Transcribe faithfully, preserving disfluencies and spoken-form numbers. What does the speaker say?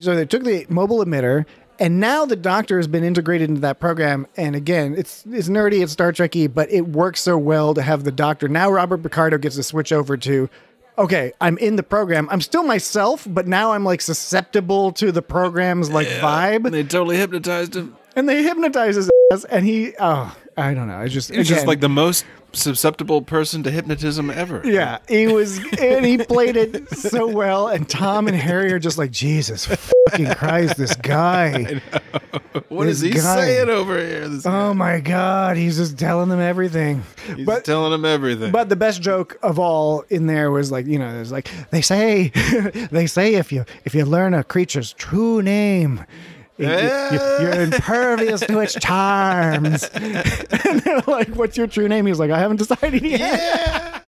So they took the mobile emitter, and now the Doctor has been integrated into that program. And again, it's it's nerdy, it's Star Trek-y, but it works so well to have the Doctor. Now Robert Picardo gets to switch over to, okay, I'm in the program. I'm still myself, but now I'm like susceptible to the program's like yeah, vibe. And they totally hypnotized him. And they hypnotized his ass, and he, oh, I don't know. It's just, it's just like the most susceptible person to hypnotism ever. Yeah, he was, and he played it so well. And Tom and Harry are just like, Jesus fucking Christ, this guy. What this is he guy. saying over here? This oh guy. my God, he's just telling them everything. He's but, telling them everything. But the best joke of all in there was like, you know, there's like they say, they say if you if you learn a creature's true name, yeah. You're impervious to its charms. And they're like, what's your true name? He's like, I haven't decided yet. Yeah.